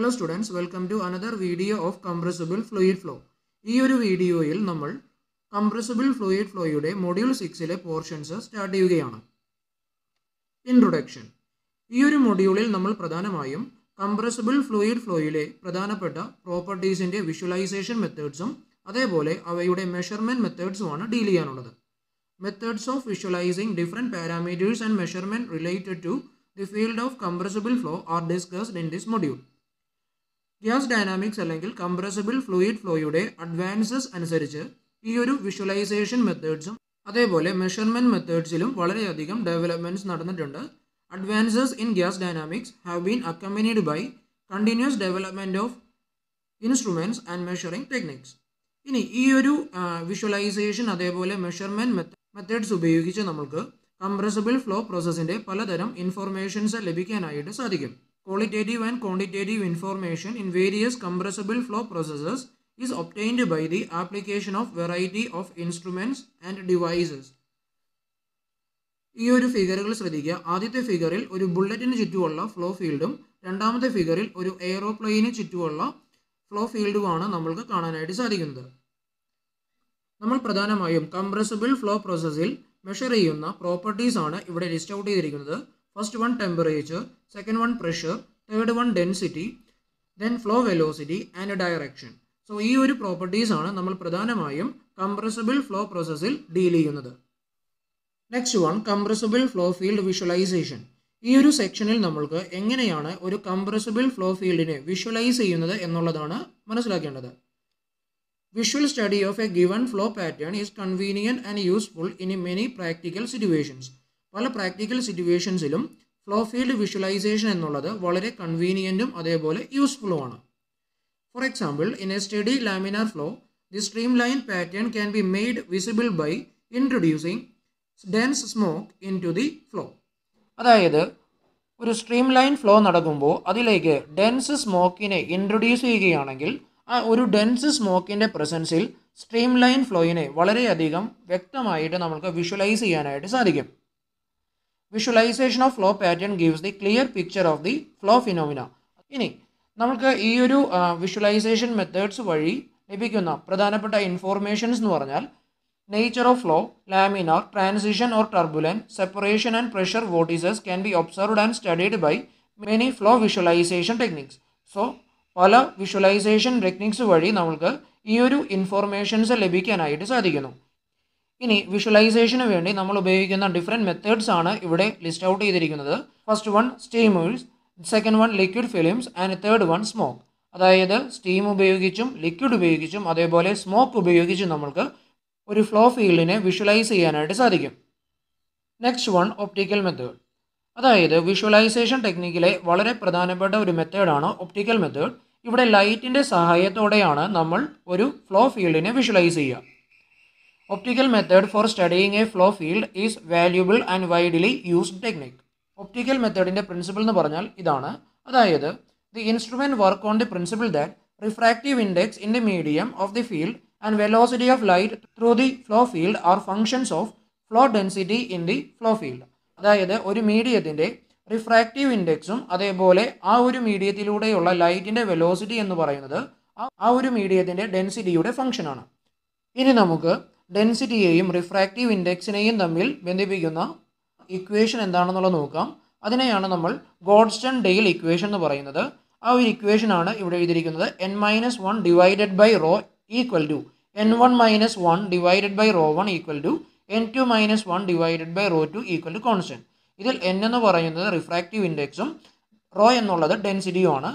Hello students, welcome to another video of compressible fluid flow. ഈ ഒരു വീഡിയോയിൽ നമ്മൾ compressible fluid flowയുടെ മൊഡ്യൂൾ 6ലെ പോർഷൻസ് സ്റ്റാർട്ട് ചെയ്യുകയാണ്. ഇൻട്രൊഡക്ഷൻ. ഈ ഒരു മൊഡ്യൂളിൽ നമ്മൾ പ്രധാനമായും compressible fluid flowയിലെ പ്രധാനപ്പെട്ട പ്രോപ്പർട്ടീസിന്റെ വിഷ്വലൈസേഷൻ മെത്തേഡ്സും അതേപോലെ അവയുടെ മെഷർമെന്റ് മെത്തേഡ്സുമാണ് ഡീൽ ചെയ്യാനുള്ളത്. Methods of visualising different parameters and measurement related to the field of compressible flow are discussed in this module. Gas dynamics അല്ലെങ്കിൽ കംപ്രസിബിൾ ഫ്ലൂയിഡ് ഫ്ലോയുടെ അഡ്വാൻസസ് അനുസരിച്ച് ഈ ഒരു വിഷ്വലൈസേഷൻ മെത്തേഡ്സും അതേപോലെ മെഷർമെൻറ്റ് മെത്തേഡ്സിലും വളരെയധികം ഡെവലപ്മെൻറ്റ്സ് നടന്നിട്ടുണ്ട്. Advances in gas dynamics have been accompanied by continuous development of instruments and measuring techniques. ഇനി ഈ ഒരു വിഷ്വലൈസേഷൻ അതേപോലെ മെഷർമെൻറ്റ് മെത്തേഡ്സ് ഉപയോഗിച്ച് നമുക്ക് കംപ്രസിബിൾ ഫ്ലോ പ്രോസസ്സിൻ്റെ പലതരം ഇൻഫോർമേഷൻസ് ലഭിക്കാനായിട്ട് സാധിക്കും. Qualitative and quantitative information in various compressible flow processes is obtained by the application of variety of instruments and devices. ഈ ഒരു ഫിഗറുകൾ ശ്രദ്ധിക്കുക. ആദ്യത്തെ ഫിഗറിൽ ഒരു ബുള്ളറ്റിന് ചുറ്റുമുള്ള ഫ്ലോ ഫീൽഡും രണ്ടാമത്തെ ഫിഗറിൽ ഒരു എയറോപ്ലെയിന് ചുറ്റുമുള്ള ഫ്ലോ ഫീൽഡുമാണ് നമ്മൾക്ക് കാണാനായിട്ട് സാധിക്കുന്നത്. നമ്മൾ പ്രധാനമായും കംപ്രസിബിൾ ഫ്ലോ പ്രോസസ്സിൽ മെഷർ ചെയ്യുന്ന പ്രോപ്പർട്ടീസ് ആണ് ഇവിടെ ലിസ്റ്റ് ഔട്ട് ചെയ്തിരിക്കുന്നത്. First one temperature, second one pressure, third one density, then flow velocity and direction. So, ഈ ഒരു പ്രോപ്പർട്ടീസ് ആണ് നമ്മൾ പ്രധാനമായും കംപ്രസിബിൾ ഫ്ലോ പ്രോസസ്സിൽ ഡീൽ ചെയ്യുന്നത്. Next one compressible flow field visualisation. ഈ ഒരു സെക്ഷനിൽ നമ്മൾക്ക് എങ്ങനെയാണ് ഒരു കംപ്രസിബിൾ ഫ്ലോ ഫീൽഡിനെ വിഷ്വലൈസ് ചെയ്യുന്നത് എന്നുള്ളതാണ് മനസ്സിലാക്കേണ്ടത്. Visual study of a given flow pattern is convenient and useful in many practical situations. പല പ്രാക്ടിക്കൽ സിറ്റുവേഷൻസിലും ഫ്ലോ ഫീൽഡ് വിഷ്വലൈസേഷൻ എന്നുള്ളത് വളരെ കൺവീനിയൻറ്റും അതേപോലെ യൂസ്ഫുള്ളുമാണ്. For example, in a study laminar flow the streamline pattern can be made visible by introducing dense smoke into the flow. അതായത് ഒരു stream line flow നടക്കുമ്പോൾ അതിലേക്ക് ഡെൻസ് സ്മോക്കിനെ ഇൻട്രൊഡ്യൂസ് ചെയ്യുകയാണെങ്കിൽ ആ ഒരു ഡെൻസ് സ്മോക്കിൻ്റെ പ്രസൻസിൽ സ്ട്രീം ലൈൻ ഫ്ലോയിനെ വളരെയധികം വ്യക്തമായിട്ട് നമുക്ക് വിഷ്വലൈസ് ചെയ്യാനായിട്ട് സാധിക്കും. Visualisation of flow pattern gives the clear picture of the flow phenomena. ഇനി നമുക്ക് ഈ ഒരു വിഷ്വലൈസേഷൻ മെത്തേഡ്സ് വഴി ലഭിക്കുന്ന പ്രധാനപ്പെട്ട ഇൻഫോർമേഷൻസ് എന്ന് പറഞ്ഞാൽ nature of flow, laminar, transition or turbulence, separation and pressure vortices can be observed and studied by many flow visualisation techniques. So പല വിഷ്വലൈസേഷൻ ടെക്നിക്സ് വഴി നമുക്ക് ഈ ഒരു ഇൻഫോർമേഷൻസ് ലഭിക്കാനായിട്ട് സാധിക്കുന്നു. ഇനി വിഷ്വലൈസേഷന് വേണ്ടി നമ്മൾ ഉപയോഗിക്കുന്ന ഡിഫറെൻറ്റ് മെത്തേഡ്സ് ആണ് ഇവിടെ ലിസ്റ്റ് ഔട്ട് ചെയ്തിരിക്കുന്നത്. First one സ്റ്റീമേഴ്സ്, second one liquid films and third one smoke. അതായത് സ്റ്റീം ഉപയോഗിച്ചും ലിക്വിഡ് ഉപയോഗിച്ചും അതേപോലെ സ്മോക്ക് ഉപയോഗിച്ചും നമുക്ക് ഒരു ഫ്ലോ ഫീൽഡിനെ വിഷ്വലൈസ് ചെയ്യാനായിട്ട് സാധിക്കും. Next one optical method. അതായത് വിഷ്വലൈസേഷൻ ടെക്നിക്കിലെ വളരെ പ്രധാനപ്പെട്ട ഒരു മെത്തേഡാണ് ഒപ്റ്റിക്കൽ മെത്തേഡ്. ഇവിടെ ലൈറ്റിൻ്റെ സഹായത്തോടെയാണ് നമ്മൾ ഒരു ഫ്ലോ ഫീൽഡിനെ വിഷ്വലൈസ് ചെയ്യുക. Optical method for studying a flow field is valuable and widely used technique. Optical മെത്തേഡിൻ്റെ പ്രിൻസിപ്പിൾ എന്ന് പറഞ്ഞാൽ ഇതാണ്. അതായത് the instrument work on the principle that refractive index in the medium of the field and velocity of light through the flow field are functions of flow density in the flow field. അതായത് ഒരു മീഡിയത്തിൻ്റെ refractive ഇൻഡെക്സും അതേപോലെ ആ ഒരു മീഡിയത്തിലൂടെയുള്ള ലൈറ്റിൻ്റെ velocity എന്ന് പറയുന്നത് ആ ഒരു മീഡിയത്തിൻ്റെ ഡെൻസിറ്റിയുടെ ഫംഗ്ഷനാണ്. ഇനി നമുക്ക് ഡെൻസിറ്റിയെയും റിഫ്രാക്റ്റീവ് ഇൻഡെക്സിനെയും തമ്മിൽ ബന്ധിപ്പിക്കുന്ന ഇക്വേഷൻ എന്താണെന്നുള്ളത് നോക്കാം. അതിനെയാണ് നമ്മൾ ഗോഡ്സ്റ്റൺ ഡെയിൽ ഇക്വേഷൻ എന്ന് പറയുന്നത്. ആ ഒരു ഇക്വേഷനാണ് ഇവിടെ എഴുതിയിരിക്കുന്നത്. n-1 divided by rho equal to n1 - 1 divided by ρ1 equal to n2 - 1 divided by ρ2 equal to constant. ഇതിൽ n എന്ന് പറയുന്നത് റിഫ്രാക്റ്റീവ് ഇൻഡെക്സും റോ എന്നുള്ളത് ഡെൻസിറ്റിയുമാണ്.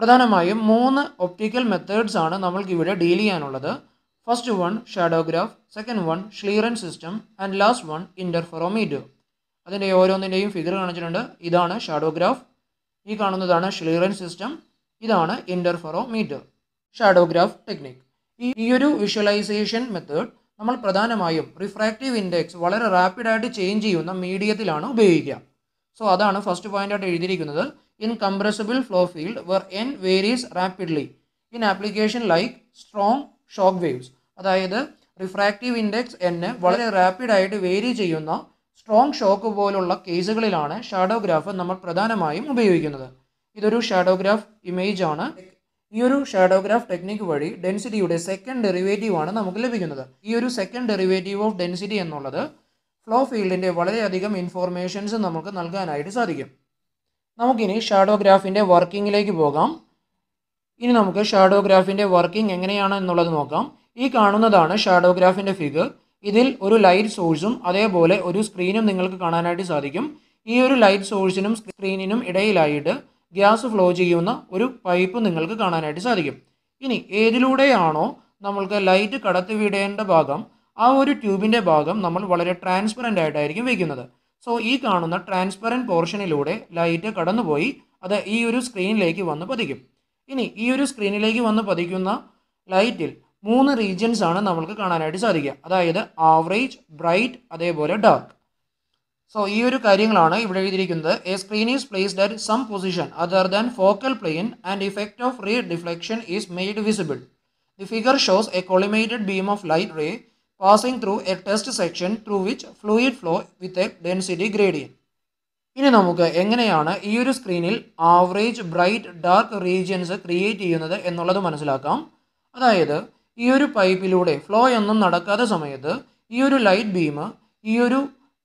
പ്രധാനമായും 3 ഒപ്റ്റിക്കൽ മെത്തേഡ്സ് ആണ് നമ്മൾക്കിവിടെ ഡീൽ ചെയ്യാനുള്ളത്. First one shadow graph, second one Schlieren system and last one interferometer. അതിൻ്റെ ഓരോന്നിൻ്റെയും ഫിഗർ കാണിച്ചിട്ടുണ്ട്. ഇതാണ് ഷാഡോ ഗ്രാഫ്, ഈ കാണുന്നതാണ് Schlieren സിസ്റ്റം, ഇതാണ് ഇൻ്റർഫെറോമീറ്റർ. Shadowgraph technique. ഈ ഒരു വിഷ്വലൈസേഷൻ മെത്തേഡ് നമ്മൾ പ്രധാനമായും റിഫ്രാക്റ്റീവ് ഇൻഡെക്സ് വളരെ റാപ്പിഡായിട്ട് ചേഞ്ച് ചെയ്യുന്ന മീഡിയത്തിലാണ് ഉപയോഗിക്കുക. സോ അതാണ് ഫസ്റ്റ് പോയിൻ്റായിട്ട് എഴുതിയിരിക്കുന്നത്. In compressible flow field where n varies rapidly in application like strong shock waves. അതായത് റിഫ്രാക്റ്റീവ് ഇൻഡെക്സ് n വളരെ റാപ്പിഡായിട്ട് വേരി ചെയ്യുന്ന സ്ട്രോങ് ഷോക്ക് പോലുള്ള കേസുകളിലാണ് ഷാഡോ ഗ്രാഫ് നമ്മൾ പ്രധാനമായും ഉപയോഗിക്കുന്നത്. ഇതൊരു ഷാഡോഗ്രാഫ് ഇമേജ് ആണ്. ഈ ഒരു ഷാഡോഗ്രാഫ് ടെക്നിക് വഴി ഡെൻസിറ്റിയുടെ സെക്കൻഡ് ഡെറിവേറ്റീവ് ആണ് നമുക്ക് ലഭിക്കുന്നത്. ഈ ഒരു സെക്കൻഡ് ഡെറിവേറ്റീവ് ഓഫ് ഡെൻസിറ്റി എന്നുള്ളത് ഫ്ലോ ഫീൽഡിൻ്റെ വളരെയധികം ഇൻഫോർമേഷൻസ് നമുക്ക് നൽകാനായിട്ട് സാധിക്കും. നമുക്കിനി ഷാഡോഗ്രാഫിൻ്റെ വർക്കിങ്ങിലേക്ക് പോകാം. ഇനി നമുക്ക് ഷാഡോഗ്രാഫിൻ്റെ വർക്കിംഗ് എങ്ങനെയാണ് എന്നുള്ളത് നോക്കാം. ഈ കാണുന്നതാണ് ഷാഡോഗ്രാഫിൻ്റെ ഫിഗർ. ഇതിൽ ഒരു ലൈറ്റ് സോഴ്സും അതേപോലെ ഒരു സ്ക്രീനും നിങ്ങൾക്ക് കാണാനായിട്ട് സാധിക്കും. ഈ ഒരു ലൈറ്റ് സോഴ്സിനും സ്ക്രീനിനും ഇടയിലായിട്ട് ഗ്യാസ് ഫ്ലോ ചെയ്യുന്ന ഒരു പൈപ്പ് നിങ്ങൾക്ക് കാണാനായിട്ട് സാധിക്കും. ഇനി ഏതിലൂടെയാണോ നമ്മൾക്ക് ലൈറ്റ് കടത്തിവിടേണ്ട ഭാഗം, ആ ഒരു ട്യൂബിൻ്റെ ഭാഗം നമ്മൾ വളരെ ട്രാൻസ്പെറൻ്റ് ആയിട്ടായിരിക്കും വയ്ക്കുന്നത്. സോ ഈ കാണുന്ന ട്രാൻസ്പെറൻറ്റ് പോർഷനിലൂടെ ലൈറ്റ് കടന്നുപോയി അത് ഈ ഒരു സ്ക്രീനിലേക്ക് വന്ന് പതിക്കും. ഇനി ഈ ഒരു സ്ക്രീനിലേക്ക് വന്ന് പതിക്കുന്ന ലൈറ്റിൽ 3 റീജിയൻസ് ആണ് നമ്മൾക്ക് കാണാനായിട്ട് സാധിക്കുക. അതായത് ആവറേജ്, ബ്രൈറ്റ്, അതേപോലെ ഡാർക്ക്. സോ ഈ ഒരു കാര്യങ്ങളാണ് ഇവിടെ എഴുതിയിരിക്കുന്നത്. A screen is placed at some position other than focal plane and effect of ray deflection is made visible. The figure shows a collimated beam of light ray passing through a test section through which fluid flow with a density gradient. ഇനി നമുക്ക് എങ്ങനെയാണ് ഈ ഒരു സ്ക്രീനിൽ average, bright, dark regions create ചെയ്യുന്നത് എന്നുള്ളത് മനസ്സിലാക്കാം. അതായത് ഈ ഒരു പൈപ്പിലൂടെ ഫ്ലോ ഒന്നും നടക്കാത്ത സമയത്ത് ഈ ഒരു ലൈറ്റ് ബീം ഈ ഒരു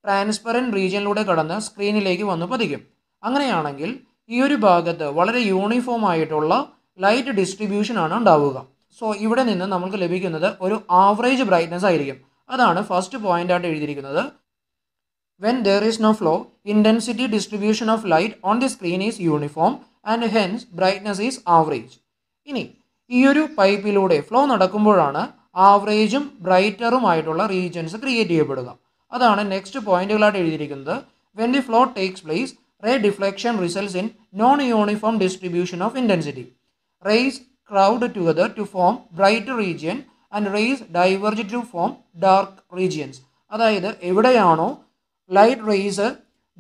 ട്രാൻസ്പെറൻറ്റ് റീജിയനിലൂടെ കടന്ന് സ്ക്രീനിലേക്ക് വന്ന് പതിക്കും. അങ്ങനെയാണെങ്കിൽ ഈ ഒരു ഭാഗത്ത് വളരെ യൂണിഫോം ആയിട്ടുള്ള ലൈറ്റ് ഡിസ്ട്രിബ്യൂഷനാണ് ഉണ്ടാവുക. സോ ഇവിടെ നിന്ന് നമുക്ക് ലഭിക്കുന്നത് ഒരു ആവറേജ് ബ്രൈറ്റ്നെസ് ആയിരിക്കും. അതാണ് ഫസ്റ്റ് പോയിൻ്റായിട്ട് എഴുതിയിരിക്കുന്നത്. When there is no flow, intensity distribution of light on the screen is uniform and hence brightness is average. ഇനി ഈ ഒരു പൈപ്പിലൂടെ ഫ്ലോ നടക്കുമ്പോഴാണ് ആവറേജും ബ്രൈറ്ററുമായിട്ടുള്ള റീജിയൻസ് ക്രിയേറ്റ് ചെയ്യപ്പെടുക. അതാണ് നെക്സ്റ്റ് പോയിന്റുകളായിട്ട് എഴുതിയിരിക്കുന്നത്. When the flow takes place, ray deflection results in non uniform distribution of intensity. Rays crowd together to form bright region and rays diverge to form dark regions. അതായത് എവിടെയാണോ light rays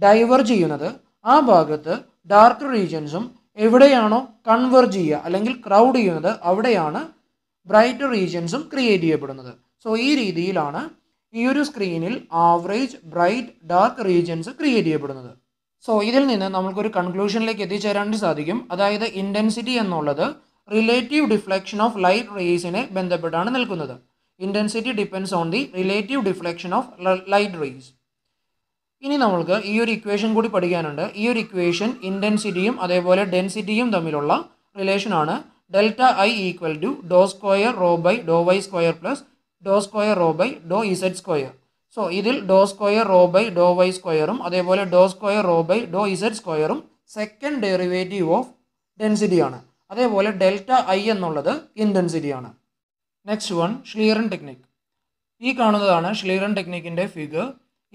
diverge ചെയ്യുന്നത് ആ ഭാഗത്ത് dark റീജിയൻസും എവിടെയാണോ converge ചെയ്യുക അല്ലെങ്കിൽ crowd ചെയ്യുന്നത് അവിടെയാണ് ബ്രൈറ്റ് റീജിയൻസും ക്രിയേറ്റ് ചെയ്യപ്പെടുന്നത്. സോ ഈ രീതിയിലാണ് ഈ ഒരു സ്ക്രീനിൽ average, bright, dark regions create ചെയ്യപ്പെടുന്നത്. സോ ഇതിൽ നിന്ന് നമുക്കൊരു കൺക്ലൂഷനിലേക്ക് എത്തിച്ചേരാൻ സാധിക്കും. അതായത് ഇൻറ്റൻസിറ്റി എന്നുള്ളത് റിലേറ്റീവ് ഡിഫ്ലക്ഷൻ ഓഫ് ലൈറ്റ് റേസിനെ ബന്ധപ്പെട്ടാണ് നിൽക്കുന്നത്. Intensity depends on the relative deflection of light rays. ഇനി നമ്മൾക്ക് ഈ ഒരു ഇക്വേഷൻ കൂടി പഠിക്കാനുണ്ട്. ഈ ഒരു ഇക്വേഷൻ ഇൻറ്റൻസിറ്റിയും അതേപോലെ ഡെൻസിറ്റിയും തമ്മിലുള്ള റിലേഷനാണ്. Delta I equal to Dr square rho by Dr Y square plus Dr square rho by Dr Z square. So ഇതിൽ ഡോ square rho by Dr Y സ്ക്വയറും അതേപോലെ ഡോ square rho by Dr Z സ്ക്വയറും second derivative of ഡെൻസിറ്റിയാണ്. അതേപോലെ delta I എന്നുള്ളത് ഇൻറ്റൻസിറ്റിയാണ്. Next one schlieren technique. ഈ കാണുന്നതാണ് ഷ്ലീറൻ ടെക്നിക്കിൻ്റെ ഫിഗർ.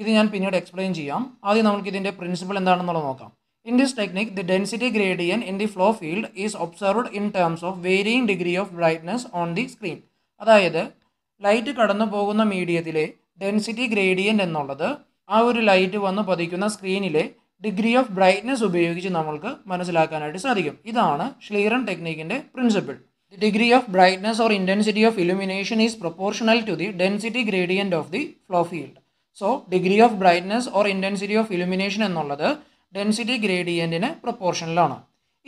ഇത് ഞാൻ പിന്നീട് എക്സ്പ്ലെയിൻ ചെയ്യാം. ആദ്യം നമുക്ക് ഇതിൻ്റെ പ്രിൻസിപ്പിൾ എന്താണെന്നുള്ളത് നോക്കാം. In this technique the density gradient in the flow field is observed in terms of varying degree of brightness on the screen. അതായത് ലൈറ്റ് കടന്നു പോകുന്ന മീഡിയത്തിലെ ഡെൻസിറ്റി ഗ്രേഡിയൻ്റ് എന്നുള്ളത് ആ ഒരു ലൈറ്റ് വന്ന് പതിക്കുന്ന സ്ക്രീനിലെ ഡിഗ്രി ഓഫ് ബ്രൈറ്റ്നെസ് ഉപയോഗിച്ച് നമ്മൾക്ക് മനസ്സിലാക്കാനായിട്ട് സാധിക്കും. ഇതാണ് ഷ്ലീറൻ ടെക്നിക്കിൻ്റെ principle. The degree of brightness or intensity of illumination is proportional to the density gradient of the flow field. So degree of brightness or intensity of illumination എന്നുള്ളത് density ഗ്രേഡിയൻറ്റിന് പ്രൊപ്പോർഷണലാണ്.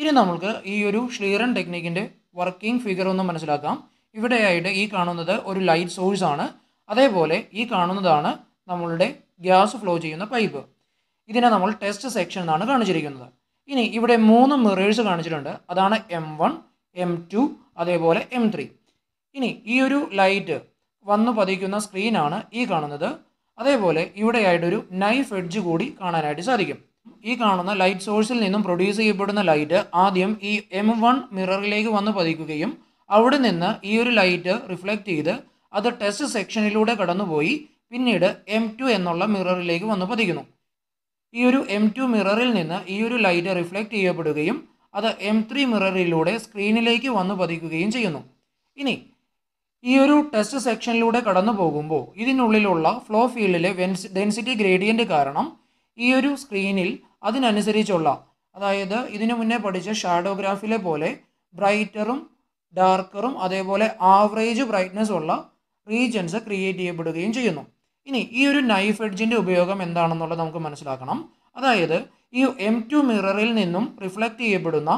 ഇനി നമ്മൾക്ക് ഈ ഒരു ഷ്ലീറൻ ടെക്നിക്കിൻ്റെ വർക്കിംഗ് ഫിഗർ ഒന്ന് മനസ്സിലാക്കാം. ഇവിടെയായിട്ട് ഈ കാണുന്നത് ഒരു ലൈറ്റ് സോഴ്സാണ്. അതേപോലെ ഈ കാണുന്നതാണ് നമ്മളുടെ ഗ്യാസ് ഫ്ലോ ചെയ്യുന്ന പൈപ്പ്. ഇതിനെ നമ്മൾ ടെസ്റ്റ് സെക്ഷൻ എന്നാണ് കാണിച്ചിരിക്കുന്നത്. ഇനി ഇവിടെ 3 മിറേഴ്സ് കാണിച്ചിട്ടുണ്ട്. അതാണ് M1, M2, അതേപോലെ M3. ഇനി ഈ ഒരു ലൈറ്റ് വന്നു പതിക്കുന്ന സ്ക്രീനാണ് ഈ കാണുന്നത്. അതേപോലെ ഇവിടെയായിട്ടൊരു നൈഫ് എഡ്ജ് കൂടി കാണാനായിട്ട് സാധിക്കും. ഈ കാണുന്ന ലൈറ്റ് സോഴ്സിൽ നിന്നും പ്രൊഡ്യൂസ് ചെയ്യപ്പെടുന്ന ലൈറ്റ് ആദ്യം ഈ M1 മിററിലേക്ക് വന്ന് പതിക്കുകയും അവിടെ നിന്ന് ഈ ഒരു ലൈറ്റ് റിഫ്ലക്റ്റ് ചെയ്ത് അത് ടെസ്റ്റ് സെക്ഷനിലൂടെ കടന്നുപോയി പിന്നീട് M2 എന്നുള്ള മിററിലേക്ക് വന്ന് പതിക്കുന്നു. ഈ ഒരു M2 മിററിൽ നിന്ന് ഈ ഒരു ലൈറ്റ് റിഫ്ലക്റ്റ് ചെയ്യപ്പെടുകയും അത് M3 മിററിലൂടെ സ്ക്രീനിലേക്ക് വന്നു പതിക്കുകയും ചെയ്യുന്നു. ഇനി ഈ ഒരു ടെസ്റ്റ് സെക്ഷനിലൂടെ കടന്നു പോകുമ്പോൾ ഇതിനുള്ളിലുള്ള ഫ്ലോ ഫീൽഡിലെ ഡെൻസിറ്റി ഗ്രേഡിയൻ്റ് കാരണം ഈ ഒരു സ്ക്രീനിൽ അതിനനുസരിച്ചുള്ള, അതായത് ഇതിനു മുന്നേ പഠിച്ച ഷാഡോഗ്രാഫിലെ പോലെ ബ്രൈറ്ററും ഡാർക്കറും അതേപോലെ ആവറേജ് ബ്രൈറ്റ്നസ് ഉള്ള റീജിയൻസ് ക്രിയേറ്റ് ചെയ്യപ്പെടുകയും ചെയ്യുന്നു. ഇനി ഈ ഒരു നൈഫ് എഡ്ജിൻ്റെ ഉപയോഗം എന്താണെന്നുള്ളത് നമുക്ക് മനസ്സിലാക്കണം. അതായത് ഈ M2 മിററിൽ നിന്നും റിഫ്ലക്റ്റ് ചെയ്യപ്പെടുന്ന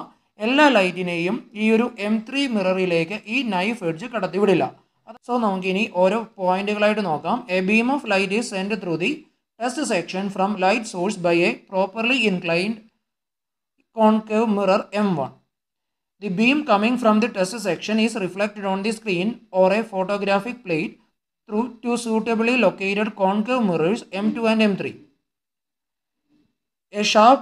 എല്ലാ ലൈറ്റിനെയും ഈ ഒരു M3 മിററിലേക്ക് ഈ നൈഫ് എഡ്ജ് കടത്തിവിടില്ല. സോ നമുക്കിനി ഓരോ പോയിന്റുകളായിട്ട് നോക്കാം. A beam of light is send through the test section from light source by a properly inclined concave mirror M1. The beam coming from the test section is reflected on the screen or a photographic plate through two suitably located concave mirrors M2 and M3. A sharp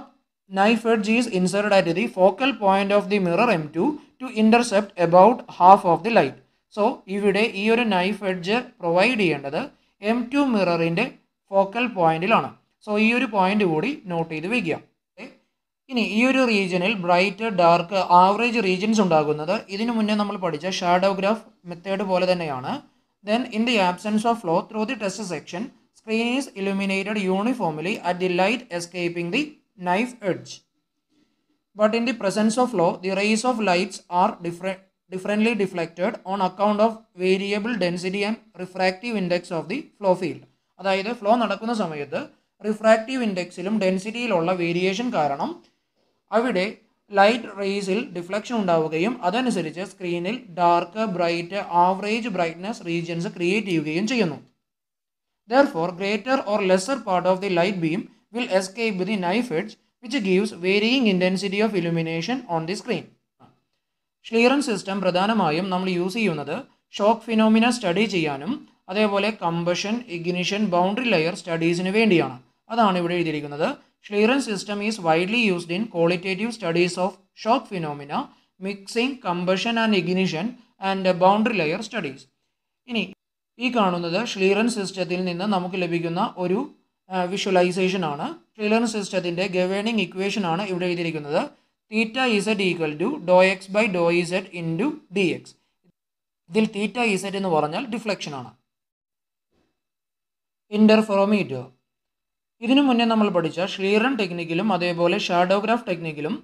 knife edge is inserted at the focal point of the mirror M2 to intercept about half of the light. So, ഇവിടെ ഈ ഒരു knife edge provide ചെയ്യേണ്ടത് M2 മിററിന്റെ focal പോയിന്റിലാണ്. So ഈ ഒരു point കൂടി not ചെയ്ത് വെക്കുക. ഇനി ഈ ഒരു റീജിയനിൽ ബ്രൈറ്റ്, ഡാർക്ക്, ആവറേജ് റീജിയൻസ് ഉണ്ടാകുന്നത് ഇതിനു മുന്നേ നമ്മൾ പഠിച്ച ഷാഡോഗ്രാഫ് മെത്തേഡ് പോലെ തന്നെയാണ്. Then in the absence of law through the test section screen is illuminated uniformly at the light escaping the knife edge. But in the presence of law the rays of lights are differently deflected on account of variable density and refractive index of the flow field. അതായത് flow നടക്കുന്ന സമയത്ത് refractive ഇൻഡെക്സിലും ഡെൻസിറ്റിയിലുള്ള variation കാരണം അവിടെ light റേസിൽ deflection ഉണ്ടാവുകയും അതനുസരിച്ച് സ്ക്രീനിൽ dark, bright, average brightness regions create ചെയ്യുകയും ചെയ്യുന്നു. Therefore greater or lesser part of the light beam will escape the knife edge which gives varying intensity of illumination on the screen. Schlieren system പ്രധാനമായും നമ്മൾ use ചെയ്യുന്നത് shock phenomena study ചെയ്യാനും അതേപോലെ combustion, ignition, boundary layer സ്റ്റഡീസിന് വേണ്ടിയാണ്. അതാണ് ഇവിടെ എഴുതിയിരിക്കുന്നത്. Schlieren system is widely used in qualitative studies of shock phenomena, mixing, combustion and ignition, and boundary layer studies. ഇനി ഈ കാണുന്നത് ഷ്ലീറൻ സിസ്റ്റത്തിൽ നിന്ന് നമുക്ക് ലഭിക്കുന്ന ഒരു വിഷ്വലൈസേഷൻ ആണ്. ഷ്ലീറൻ സിസ്റ്റത്തിൻ്റെ ഗവേണിംഗ് ഇക്വേഷൻ ആണ് ഇവിടെ എഴുതിയിരിക്കുന്നത്. Theta Z equal to Dr X by Dr Z into D X. ഇതിൽ തീറ്റ ഇസെറ്റ് എന്ന് പറഞ്ഞാൽ ഡിഫ്ലക്ഷൻ ആണ്. ഇന്റർഫെറോമീറ്റർ ഇതിനു മുന്നേ നമ്മൾ പഠിച്ച ഷ്ലീറൻ ടെക്നിക്കിലും അതേപോലെ ഷാഡോഗ്രാഫ് ടെക്നിക്കിലും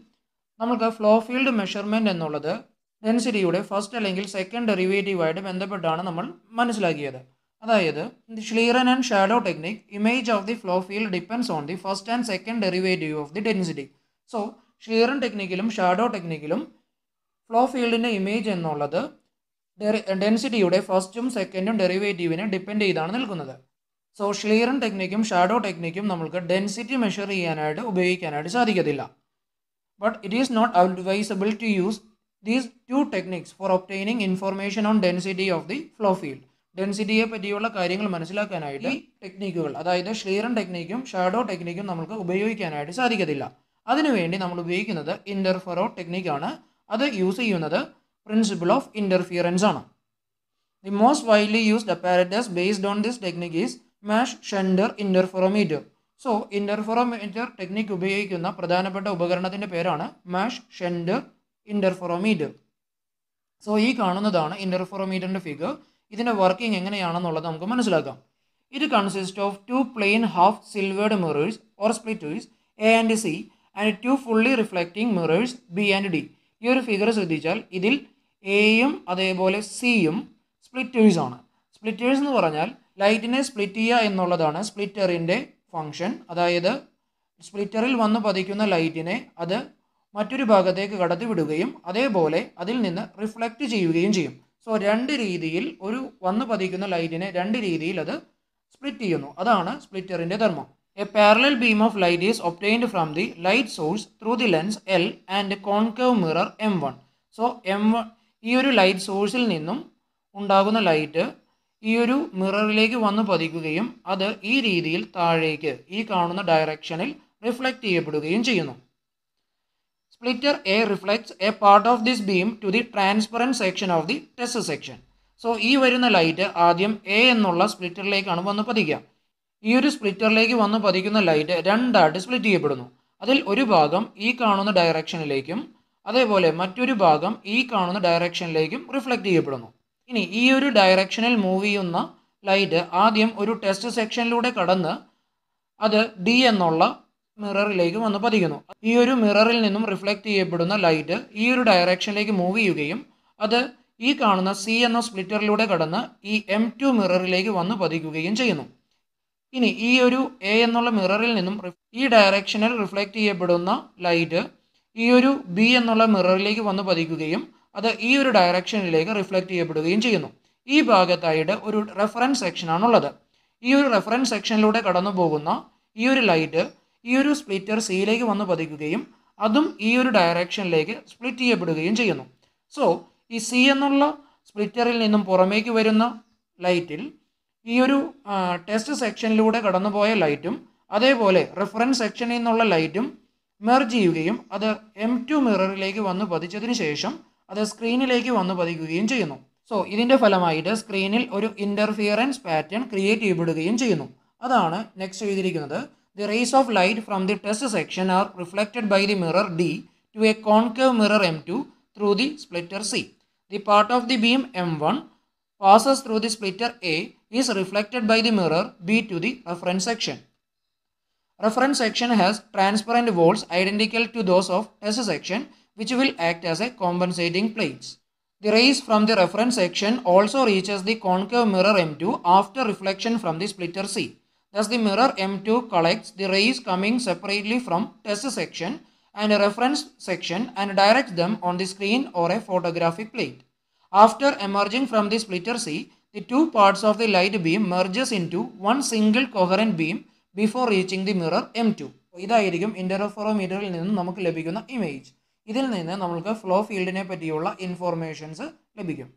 നമുക്ക് ഫ്ലോ ഫീൽഡ് മെഷർമെൻറ്റ് എന്നുള്ളത് ഡെൻസിറ്റിയുടെ ഫസ്റ്റ് അല്ലെങ്കിൽ സെക്കൻഡ് ഡെറിവേറ്റീവായിട്ട് ബന്ധപ്പെട്ടാണ് നമ്മൾ മനസ്സിലാക്കിയത്. അതായത് schlieren and shadow technique image of the flow field depends on the first and second derivative of the density. So schlieren ടെക്നിക്കിലും ഷാഡോ ടെക്നിക്കിലും ഫ്ലോ ഫീൽഡിൻ്റെ ഇമേജ് എന്നുള്ളത് ഡെൻസിറ്റിയുടെ ഫസ്റ്റും സെക്കൻഡും ഡെറിവേറ്റീവിനെ ഡിപ്പെൻഡ് ചെയ്താണ് നിൽക്കുന്നത്. സോ ഷ്ലീറൻ ടെക്നിക്കും ഷാഡോ ടെക്നിക്കും നമുക്ക് ഡെൻസിറ്റി മെഷർ ചെയ്യാനായിട്ട് ഉപയോഗിക്കാനായിട്ട് സാധിക്കത്തില്ല. But it is not advisable to use these two techniques for obtaining information on density of the flow field. ഡെൻസിറ്റിയെ പറ്റിയുള്ള കാര്യങ്ങൾ മനസ്സിലാക്കാനായിട്ട് ടെക്നിക്കുകൾ, അതായത് ഷ്ലീറൻ ടെക്നിക്കും ഷാഡോ ടെക്നിക്കും നമുക്ക് ഉപയോഗിക്കാനായിട്ട് സാധിക്കത്തില്ല. അതിനുവേണ്ടി നമ്മൾ ഉപയോഗിക്കുന്നത് ഇൻ്റർഫെറോ ടെക്നിക്കാണ്. അത് യൂസ് ചെയ്യുന്നത് പ്രിൻസിപ്പിൾ ഓഫ് ഇൻ്റർഫിയറൻസ് ആണ്. The most widely used apparatus based on this technique is Mach-Zehnder Interferometer. So interferometer technique ഉപയോഗിക്കുന്ന പ്രധാനപ്പെട്ട ഉപകരണത്തിൻ്റെ പേരാണ് Mach-Zehnder Interferometer. സോ ഈ കാണുന്നതാണ് ഇൻ്റർഫെറോമീറ്ററിൻ്റെ ഫിഗർ. ഇതിൻ്റെ വർക്കിംഗ് എങ്ങനെയാണെന്നുള്ളത് നമുക്ക് മനസ്സിലാക്കാം. ഇത് consist of two plane half silvered mirrors or splitters A and C and two fully reflecting mirrors B and D. ഈ ഒരു ഫിഗർ ശ്രദ്ധിച്ചാൽ ഇതിൽ എയും അതേപോലെ സിയും സ്പ്ലിറ്റേഴ്സ് ആണ്. സ്പ്ലിറ്റേഴ്സ് എന്ന് പറഞ്ഞാൽ ലൈറ്റിനെ സ്പ്ലിറ്റ് ചെയ്യുക എന്നുള്ളതാണ് സ്പ്ലിറ്ററിൻ്റെ ഫങ്ഷൻ. അതായത് സ്പ്ലിറ്ററിൽ വന്ന് പതിക്കുന്ന ലൈറ്റിനെ അത് മറ്റൊരു ഭാഗത്തേക്ക് കടത്തി വിടുകയും അതേപോലെ അതിൽ നിന്ന് റിഫ്ലക്റ്റ് ചെയ്യുകയും ചെയ്യും. സോ രണ്ട് രീതിയിൽ ഒരു വന്ന് പതിക്കുന്ന ലൈറ്റിനെ രണ്ട് രീതിയിൽ അത് സ്പ്ലിറ്റ് ചെയ്യുന്നു. അതാണ് സ്പ്ലിറ്ററിൻ്റെ ധർമ്മം. A parallel beam of light is obtained from the light source through the lens L and concave mirror M1. So M1 ഈ ഒരു ലൈറ്റ് സോഴ്സിൽ നിന്നും ഉണ്ടാകുന്ന ലൈറ്റ് ഈ ഒരു മിററിലേക്ക് വന്ന് പതിക്കുകയും അത് ഈ രീതിയിൽ താഴേക്ക് ഈ കാണുന്ന ഡയറക്ഷനിൽ റിഫ്ലക്റ്റ് ചെയ്യപ്പെടുകയും ചെയ്യുന്നു. Splitter A reflects a part of this beam to the transparent section of the test section. So ഈ വരുന്ന ലൈറ്റ് ആദ്യം എ എന്നുള്ള സ്പ്ലിറ്ററിലേക്കാണ് വന്ന് പതിക്കുക. ഈ ഒരു സ്പ്ലിറ്ററിലേക്ക് വന്ന് പതിക്കുന്ന ലൈറ്റ് രണ്ടായിട്ട് സ്പ്ലിറ്റ് ചെയ്യപ്പെടുന്നു. അതിൽ ഒരു ഭാഗം ഈ കാണുന്ന ഡയറക്ഷനിലേക്കും അതേപോലെ മറ്റൊരു ഭാഗം ഈ കാണുന്ന ഡയറക്ഷനിലേക്കും റിഫ്ലക്റ്റ് ചെയ്യപ്പെടുന്നു. ഇനി ഈ ഒരു ഡയറക്ഷനിൽ മൂവ് ചെയ്യുന്ന ലൈറ്റ് ആദ്യം ഒരു ടെസ്റ്റ് സെക്ഷനിലൂടെ കടന്ന് അത് ഡി എന്നുള്ള മിററിലേക്ക് വന്ന് പതിക്കുന്നു. ഈ ഒരു മിററിൽ നിന്നും റിഫ്ലക്റ്റ് ചെയ്യപ്പെടുന്ന ലൈറ്റ് ഈ ഒരു ഡയറക്ഷനിലേക്ക് മൂവ് ചെയ്യുകയും അത് ഈ കാണുന്ന സി എന്ന സ്പ്ലിറ്ററിലൂടെ കടന്ന് ഈ M2 മിററിലേക്ക് വന്ന് പതിക്കുകയും ചെയ്യുന്നു. ഇനി ഈ ഒരു എ എന്നുള്ള മിററിൽ നിന്നും ഈ ഡയറക്ഷനിൽ റിഫ്ലക്റ്റ് ചെയ്യപ്പെടുന്ന ലൈറ്റ് ഈ ഒരു ബി എന്നുള്ള മിററിലേക്ക് വന്ന് പതിക്കുകയും അത് ഈ ഒരു ഡയറക്ഷനിലേക്ക് റിഫ്ലക്റ്റ് ചെയ്യപ്പെടുകയും ചെയ്യുന്നു. ഈ ഭാഗത്തായിട്ട് ഒരു റെഫറൻസ് സെക്ഷനാണുള്ളത്. ഈ ഒരു റെഫറൻസ് സെക്ഷനിലൂടെ കടന്നു പോകുന്ന ഈ ഒരു ലൈറ്റ് ഈ ഒരു സ്പ്ലിറ്റർ സിയിലേക്ക് വന്ന് പതിക്കുകയും അതും ഈ ഒരു ഡയറക്ഷനിലേക്ക് സ്പ്ലിറ്റ് ചെയ്യപ്പെടുകയും ചെയ്യുന്നു. സോ ഈ സി എന്നുള്ള സ്പ്ലിറ്ററിൽ നിന്നും പുറമേക്ക് വരുന്ന ലൈറ്റിൽ ഈ ഒരു ടെസ്റ്റ് സെക്ഷനിലൂടെ കടന്നുപോയ ലൈറ്റും അതേപോലെ റെഫറൻസ് സെക്ഷനിൽ നിന്നുള്ള ലൈറ്റും മെർജ് ചെയ്യുകയും അത് എം ടു മിററിലേക്ക് വന്ന് പതിച്ചതിന് ശേഷം അത് സ്ക്രീനിലേക്ക് വന്ന് പതിക്കുകയും ചെയ്യുന്നു. സോ ഇതിൻ്റെ ഫലമായിട്ട് സ്ക്രീനിൽ ഒരു ഇൻ്റർഫിയറൻസ് പാറ്റേൺ ക്രിയേറ്റ് ചെയ്യപ്പെടുകയും ചെയ്യുന്നു. അതാണ് നെക്സ്റ്റ് ചെയ്തിരിക്കുന്നത്. The rays of light from the test section are reflected by the mirror D to a concave mirror M2 through the splitter C. The part of the beam M1 passes through the splitter A is reflected by the mirror B to the reference section. Reference section has transparent walls identical to those of test section, which will act as a compensating plates. The rays from the reference section also reaches the concave mirror M2 after reflection from the splitter C. Thus, the mirror M2 collects the rays coming separately from test section and reference section and directs them on the screen or a photographic plate. After emerging from the splitter C, the two parts of the light beam merges into one single coherent beam before reaching the mirror M2. ഇതായിരിക്കും ഇന്റർഫെറോമീറ്ററിൽ നിന്നും നമുക്ക് ലഭിക്കുന്ന image. ഇതിൽ നിന്ന് നമുക്ക് flow ഫീൽഡിനെ പറ്റിയുള്ള informations ലഭിക്കും.